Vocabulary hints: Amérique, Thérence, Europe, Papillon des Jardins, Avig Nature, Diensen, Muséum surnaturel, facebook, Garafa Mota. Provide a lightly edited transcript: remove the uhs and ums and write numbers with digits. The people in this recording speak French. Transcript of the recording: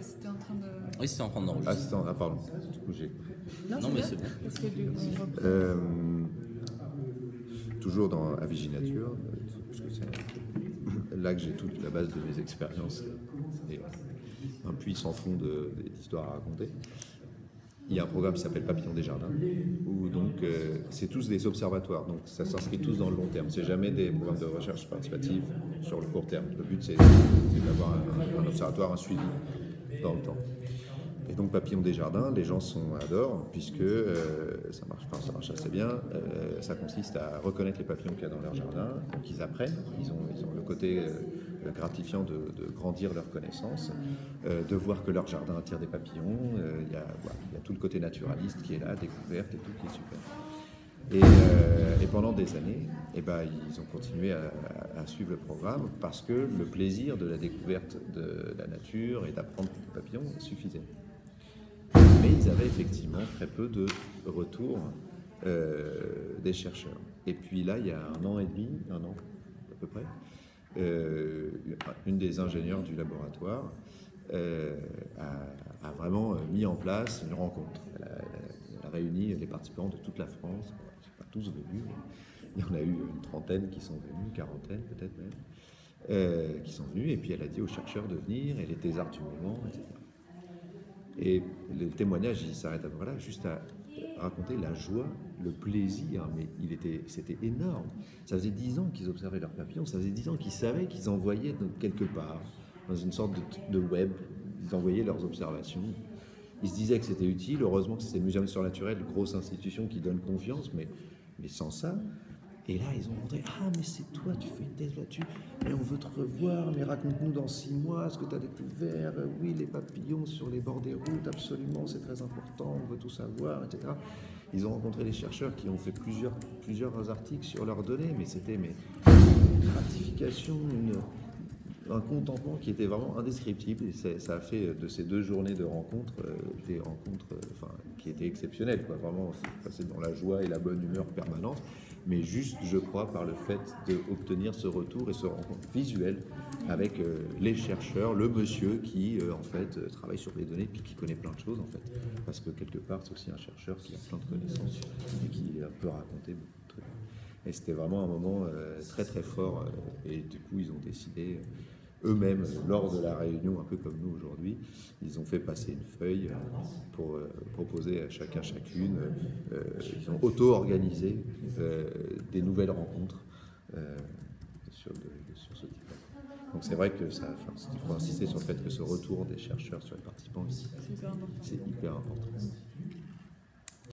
C'était en train de... Oui, c'était en train d'enregistrer. Ah, pardon. Du coup, j'ai... Non, mais c'est bon. Parce que toujours dans Avig Nature, parce que c'est là que j'ai toute la base de mes expériences et un puits sans fond d'histoires à raconter. Il y a un programme qui s'appelle Papillon des Jardins, où donc c'est tous des observatoires, donc ça s'inscrit tous dans le long terme. C'est jamais des programmes de recherche participative sur le court terme. Le but, c'est d'avoir un observatoire, un suivi dans le temps. Et donc Papillon des Jardins, les gens adorent, puisque ça marche assez bien. Ça consiste à reconnaître les papillons qu'il y a dans leur jardin, donc ils apprennent, ils ont le côté... gratifiant de grandir leurs connaissances, de voir que leur jardin attire des papillons. Il y a tout le côté naturaliste qui est là, découverte et tout, qui est super. Et pendant des années, ils ont continué à suivre le programme parce que le plaisir de la découverte de la nature et d'apprendre les papillons suffisait. Mais ils avaient effectivement très peu de retours des chercheurs. Et puis là, il y a un an à peu près, une des ingénieures du laboratoire a vraiment mis en place une rencontre. Elle a réuni les participants de toute la France. Ils ne sont pas tous venus, il y en a eu une trentaine qui sont venus, une quarantaine peut-être même, qui sont venus, et puis elle a dit aux chercheurs de venir, et les thésards du moment, etc. Et le témoignage, il s'arrête à peu près là, juste à raconter la joie, le plaisir, mais c'était énorme. Ça faisait 10 ans qu'ils observaient leurs papillons, ça faisait 10 ans qu'ils savaient qu'ils envoyaient quelque part, dans une sorte de web, ils envoyaient leurs observations. Ils se disaient que c'était utile, heureusement que c'était le Muséum surnaturel, grosse institution qui donne confiance, mais sans ça... Et là, ils ont montré, ah, mais c'est toi, tu fais une thèse là-dessus, mais on veut te revoir, mais raconte-nous dans 6 mois ce que tu as découvert, oui, les papillons sur les bords des routes, absolument, c'est très important, on veut tout savoir, etc. Ils ont rencontré des chercheurs qui ont fait plusieurs articles sur leurs données, mais c'était une gratification, un contentement qui était vraiment indescriptible, et ça a fait de ces 2 journées de rencontres, des rencontres qui étaient exceptionnelles, quoi. Vraiment, c'est dans la joie et la bonne humeur permanente, mais juste, je crois, par le fait d'obtenir ce retour et ce rencontre visuel avec les chercheurs, le monsieur qui, en fait, travaille sur les données, puis qui connaît plein de choses, en fait. Parce que, quelque part, c'est aussi un chercheur qui a plein de connaissances et qui peut raconter beaucoup de trucs. Et c'était vraiment un moment très, très fort. Et du coup, ils ont décidé, eux-mêmes, lors de la réunion, un peu comme nous aujourd'hui, ils ont fait passer une feuille pour proposer à chacun, chacune. Ils ont auto-organisé des nouvelles rencontres sur ce type-là. Donc c'est vrai que ça, il faut insister sur le fait que ce retour des chercheurs sur les participants, c'est hyper important.